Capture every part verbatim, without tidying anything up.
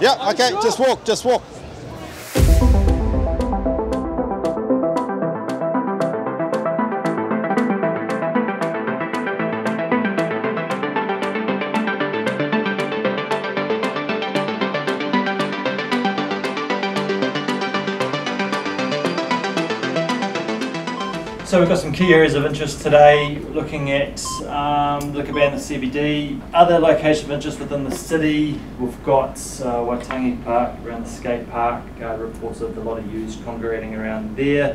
Yeah, okay, sure. Just walk, just walk. So we've got some key areas of interest today, looking at um, the Cabana C B D. Other locations of interest within the city, we've got uh, Waitangi Park, around the skate park, uh, reports of a lot of youths congregating around there.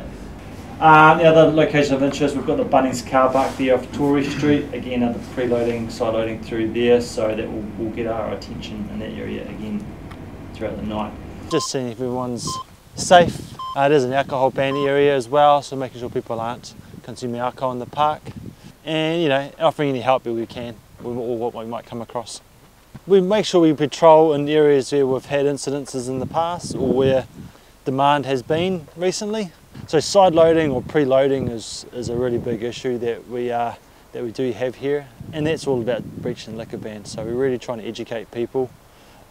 Um, the other location of interest, we've got the Bunnings Car Park there off Torrey Street, again another preloading, side loading through there, so that will we'll get our attention in that area again throughout the night. Just seeing if everyone's safe. Uh, it is an alcohol ban area as well, so making sure people aren't consuming alcohol in the park. And, you know, offering any help that we can, or what we might come across. We make sure we patrol in areas where we've had incidences in the past or where demand has been recently. So side loading or pre-loading is, is a really big issue that we, uh, that we do have here. And that's all about breaching liquor ban. So we're really trying to educate people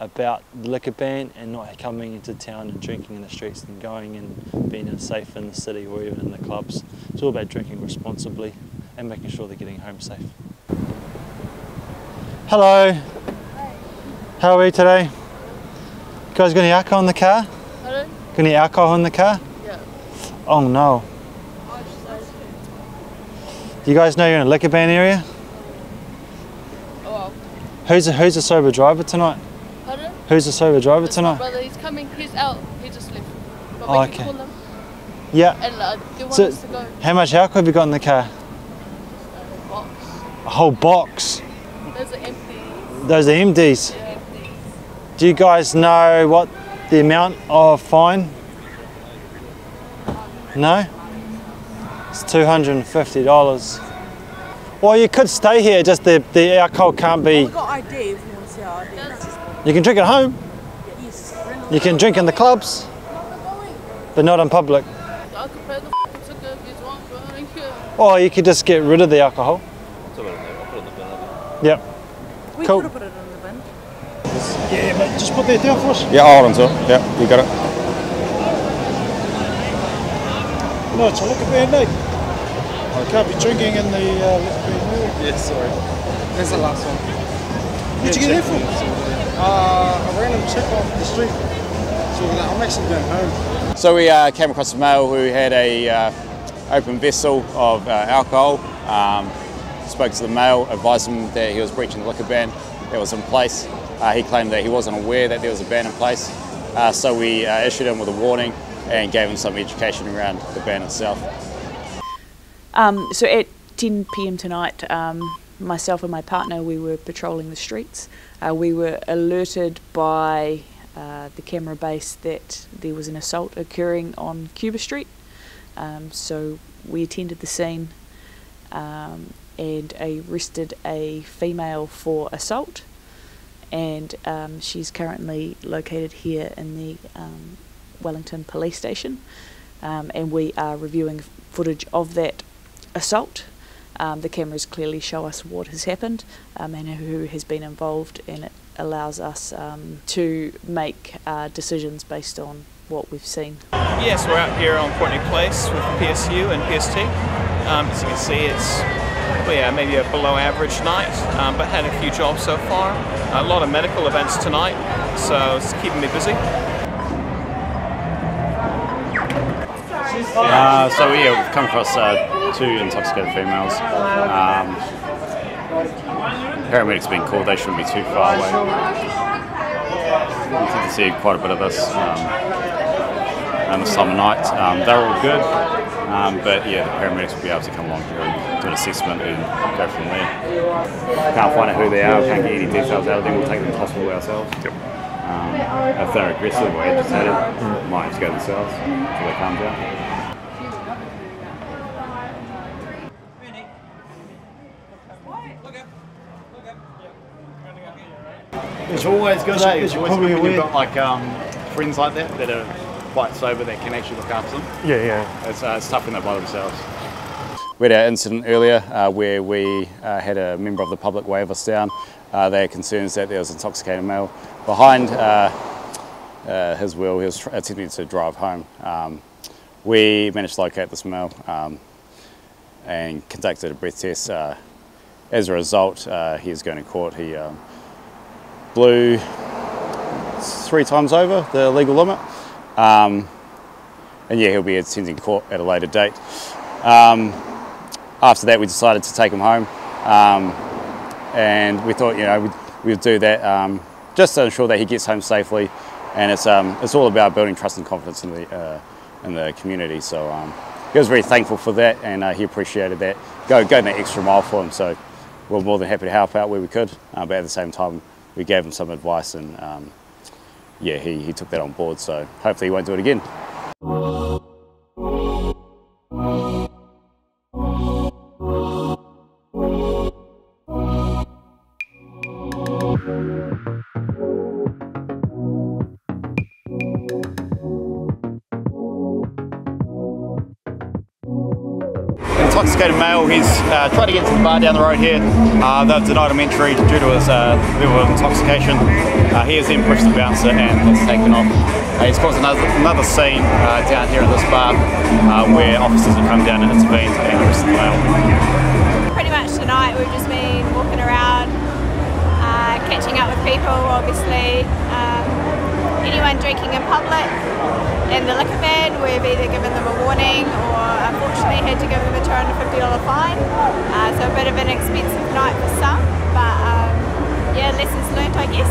about the liquor ban and not coming into town and drinking in the streets and going and being unsafe in the city or even in the clubs. It's all about drinking responsibly and making sure they're getting home safe. Hello. Hi. How are we today? You guys got any alcohol in the car? Pardon? Got any alcohol in the car? Yeah. Oh no. Do you guys know you're in a liquor ban area? Oh well. Who's a, who's a sober driver tonight? Pardon? Who's the sober driver it's tonight? My brother, he's coming, he's out, he just left. But oh, we okay. Can call him. Yeah. And uh, they want so us to go. How much alcohol have you got in the car? A box. A whole box? Those are M Ds. Those are M Ds? Yeah, M Ds. Do you guys know what the amount of fine? No? It's two hundred and fifty dollars. Well, you could stay here, just the, the alcohol can't be... I've got I D if you want to see our I D. You can drink at home, yes. You can drink in the clubs, but not in public. Or you could just get rid of the alcohol. Yep. We cool. Could have put it in the bin. Yeah, but just put that down for us. Yeah, I'll hold on to it. Yeah, you got it. No, it's a liquor ban day. I can't be drinking in the uh, liquor ban day. Yeah, sorry. That's the last one. Where'd you get that from? Uh, a random chick off the street, so I'm actually going home. So we uh, came across a male who had a uh, open vessel of uh, alcohol. Um, spoke to the male, advised him that he was breaching the liquor ban that was in place. Uh, he claimed that he wasn't aware that there was a ban in place, uh, so we uh, issued him with a warning and gave him some education around the ban itself. Um, so at ten p m tonight, um, myself and my partner, we were patrolling the streets. Uh, we were alerted by uh, the camera base that there was an assault occurring on Cuba Street. Um, so we attended the scene um, and arrested a female for assault. And um, she's currently located here in the um, Wellington police station. Um, and we are reviewing footage of that assault. Um, the cameras clearly show us what has happened um, and who has been involved, and it allows us um, to make uh, decisions based on what we've seen. Yes, we're out here on Courtney Place with P S U and P S T. Um, as you can see, it's well, yeah, maybe a below average night, um, but had a few jobs so far. A lot of medical events tonight, so it's keeping me busy. Uh, so yeah, we've come across uh, two intoxicated females. Um, paramedics being called, they shouldn't be too far away. You can see quite a bit of this um, on the summer night. Um, they're all good, um, but yeah, the paramedics will be able to come along here and do an assessment and go from there. Can't find out who they are, can't get any details out of them, we'll take them to hospital ourselves. Yep. Um, if they're aggressive or agitated, mm. might just go themselves until they calm down. It's always good, eh? It's always good when you've got like um, friends like that that are quite sober that can actually look after them. Yeah, yeah. It's, uh, it's tough when they're by themselves. We had an incident earlier uh, where we uh, had a member of the public wave us down. Uh, they had concerns that there was an intoxicated male behind uh, uh, his will. He was attempting to drive home. Um, we managed to locate this male um, and conducted a breath test. Uh, as a result, uh, he is going to court. He um, blew three times over the legal limit. Um, and yeah, he'll be attending court at a later date. Um, after that, we decided to take him home. Um, and we thought, you know, we'd, we'd do that um, just to ensure that he gets home safely. And it's, um, it's all about building trust and confidence in the, uh, in the community. So um, he was very thankful for that, and uh, he appreciated that. Go, going that extra mile for him. So we're more than happy to help out where we could. Uh, but at the same time, we gave him some advice, and um, yeah, he, he took that on board. So hopefully he won't do it again. Intoxicated male, he's uh, tried to get to the bar down the road here. Uh, they've denied him entry due to his uh, level of intoxication. Uh, he has then pushed the bouncer and was taken off. Uh, he's caused another, another scene uh, down here at this bar uh, where officers have come down and intervened and arrested the male. Pretty much tonight we've just been walking around, uh, catching up with people, obviously. Um, anyone drinking in public in the liquor van, we've either given them a warning or unfortunately had to give them a two hundred fifty dollar fine. Uh, so a bit of an expensive night for some, but um, yeah, lessons learnt I guess.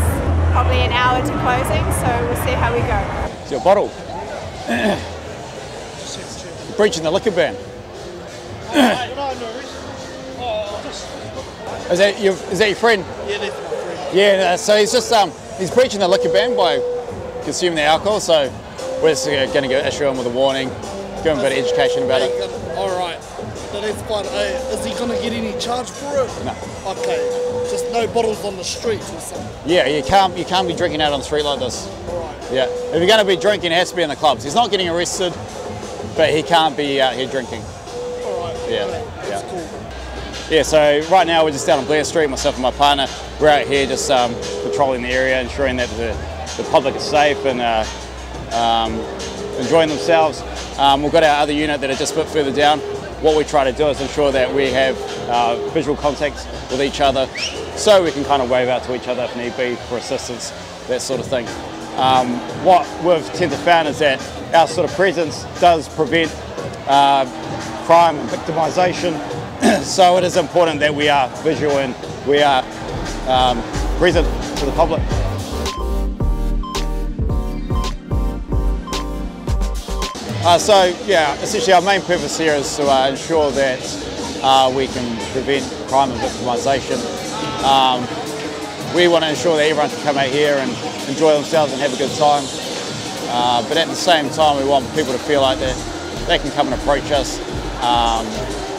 Probably an hour to closing, so we'll see how we go. It's your bottle. You're breaching the liquor ban. Is that your, is that your friend? Yeah, that's my friend. Yeah, so he's just um, he's breaching the liquor ban by consuming the alcohol, so we're just going to go issue him with a warning. Give him a bit of education about it. Alright, that's fine. Is he going to get any charge for it? No. Okay, just no bottles on the streets or something. Yeah, you can't, you can't be drinking out on the street like this. Alright. Yeah, if you're going to be drinking, it has to be in the clubs. He's not getting arrested, but he can't be out here drinking. Alright, yeah. Okay. That's yeah. cool. Yeah, so right now we're just down on Blair Street, myself and my partner. We're out here just um, patrolling the area, ensuring that the, the public is safe and uh, um, enjoying themselves. Um, we've got our other unit that are just a bit further down. What we try to do is ensure that we have uh, visual contacts with each other so we can kind of wave out to each other if need be for assistance, that sort of thing. Um, what we've tended to found is that our sort of presence does prevent uh, crime and victimisation, so it is important that we are visual and we are um, present to the public. Uh, so yeah, essentially our main purpose here is to uh, ensure that uh, we can prevent crime and victimisation. Um, we want to ensure that everyone can come out here and enjoy themselves and have a good time. Uh, but at the same time, we want people to feel like that they can come and approach us. Um,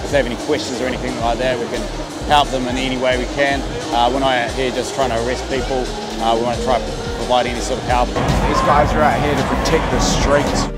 if they have any questions or anything like that, we can help them in any way we can. Uh, we're not out here just trying to arrest people. Uh, we want to try to provide any sort of help. These guys are out here to protect the streets.